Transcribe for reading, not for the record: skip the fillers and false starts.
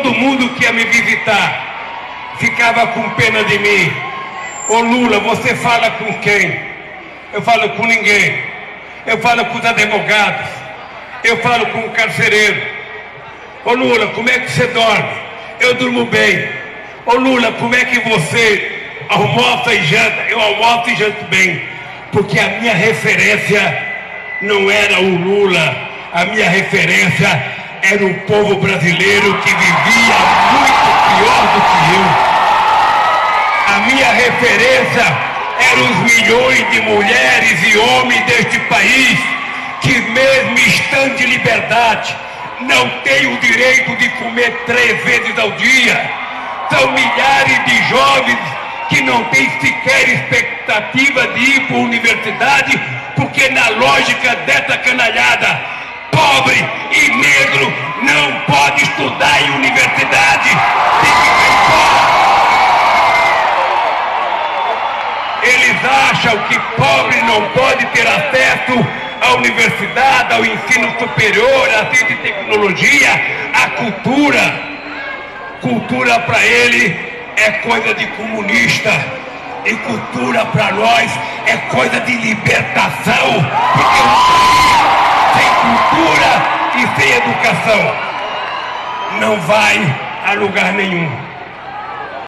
todo mundo que ia me visitar ficava com pena de mim. Ô Lula, você fala com quem? Eu falo com ninguém. Eu falo com os advogados. Eu falo com o carcereiro. Ô Lula, como é que você dorme? Eu durmo bem. Ô Lula, como é que você almoça e janta? Eu almoço e janto bem. Porque a minha referência não era o Lula. A minha referência era um povo brasileiro que vivia muito pior do que eu. A minha referência eram os milhões de mulheres e homens deste país que, mesmo estando de liberdade, não têm o direito de comer 3 vezes ao dia. São milhares de jovens que não têm sequer expectativa de ir para a universidade, porque na lógica dessa canalhada, pobre e negro não pode estudar em universidade, tem que ir fora. Eles acham que pobre não pode ter acesso à universidade, ao ensino superior, à ciência e tecnologia, à cultura. Cultura para ele é coisa de comunista e cultura para nós é coisa de libertação, porque cultura e sem educação não vai a lugar nenhum.